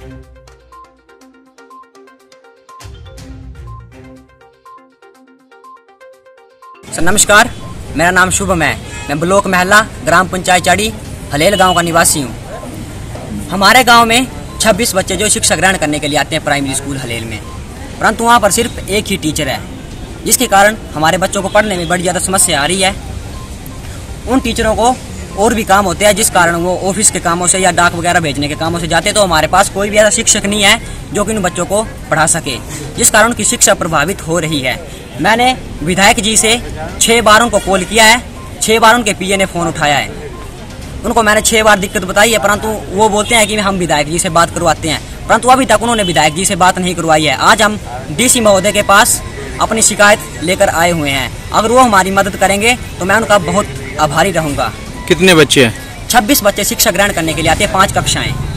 Sir नमस्कार, मेरा नाम शुभम है। मैं ब्लॉक महला ग्राम पंचायत चाड़ी हलेल गांव का निवासी हूं। हमारे गांव में 26 बच्चे जो शिक्षा ग्रहण करने के लिए आते हैं प्राइमरी स्कूल हलेल में, परंतु वहां पर सिर्फ एक ही टीचर है, जिसके कारण हमारे बच्चों को पढ़ने में बड़ी ज़्यादा समस्या आ रही है। उन टीचरों को और भी काम होते हैं, जिस कारण वो ऑफिस के कामों से या डाक वगैरह भेजने के कामों से जाते, तो हमारे पास कोई भी ऐसा शिक्षक नहीं है जो कि उन बच्चों को पढ़ा सके, जिस कारण उनकी शिक्षा प्रभावित हो रही है। मैंने विधायक जी से 6 बार उनको कॉल किया है, 6 बार उनके पीए ने फ़ोन उठाया है, उनको मैंने 6 बार दिक्कत बताई है, परंतु वो बोलते हैं कि हम विधायक जी से बात करवाते हैं, परंतु अभी तक उन्होंने विधायक जी से बात नहीं करवाई है। आज हम डीसी महोदय के पास अपनी शिकायत लेकर आए हुए हैं। अगर वो हमारी मदद करेंगे तो मैं उनका बहुत आभारी रहूँगा। कितने बच्चे हैं? 26 बच्चे शिक्षा ग्रहण करने के लिए आते हैं, 5 कक्षाएं।